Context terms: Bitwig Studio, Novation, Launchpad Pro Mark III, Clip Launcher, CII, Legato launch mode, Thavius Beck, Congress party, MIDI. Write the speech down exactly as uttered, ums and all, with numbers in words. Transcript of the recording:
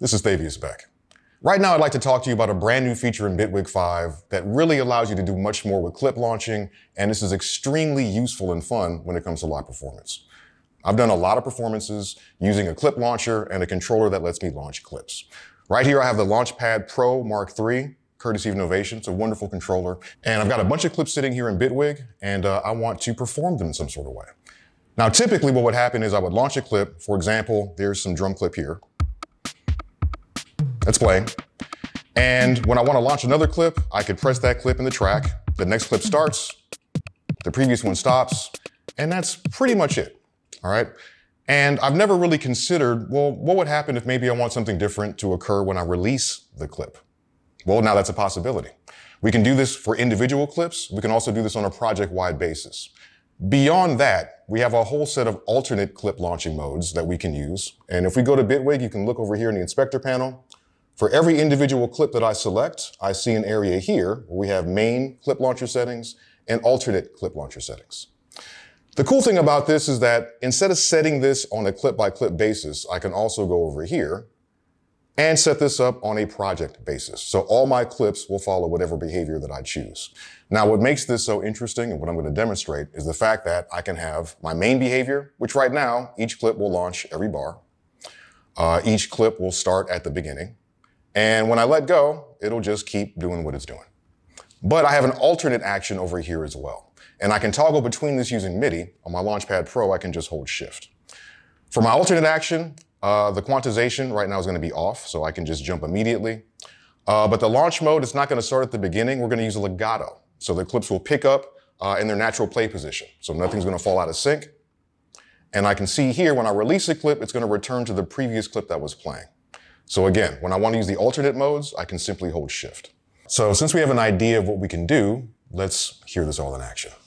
This is Thavius Beck. Right now, I'd like to talk to you about a brand new feature in Bitwig five that really allows you to do much more with clip launching, and this is extremely useful and fun when it comes to live performance. I've done a lot of performances using a clip launcher and a controller that lets me launch clips. Right here, I have the Launchpad Pro Mark three, courtesy of Novation. It's a wonderful controller. And I've got a bunch of clips sitting here in Bitwig, and uh, I want to perform them in some sort of way. Now, typically what would happen is I would launch a clip. For example, there's some drum clip here. That's playing. And when I want to launch another clip, I could press that clip in the track. The next clip starts, the previous one stops, and that's pretty much it, all right? And I've never really considered, well, what would happen if maybe I want something different to occur when I release the clip? Well, now that's a possibility. We can do this for individual clips. We can also do this on a project-wide basis. Beyond that, we have a whole set of alternate clip launching modes that we can use. And if we go to Bitwig, you can look over here in the inspector panel. For every individual clip that I select, I see an area here where we have main clip launcher settings and alternate clip launcher settings. The cool thing about this is that instead of setting this on a clip-by-clip basis, I can also go over here and set this up on a project basis. So all my clips will follow whatever behavior that I choose. Now, what makes this so interesting and what I'm going to demonstrate is the fact that I can have my main behavior, which right now, each clip will launch every bar. Uh, each clip will start at the beginning. And when I let go, it'll just keep doing what it's doing. But I have an alternate action over here as well. And I can toggle between this using MIDI. On my Launchpad Pro, I can just hold Shift. For my alternate action, Uh, the quantization right now is going to be off, so I can just jump immediately. Uh, but the launch mode is not going to start at the beginning. We're going to use a legato. So the clips will pick up uh, in their natural play position. So nothing's going to fall out of sync. And I can see here when I release a clip, it's going to return to the previous clip that was playing. So again, when I want to use the alternate modes, I can simply hold Shift. So since we have an idea of what we can do, let's hear this all in action.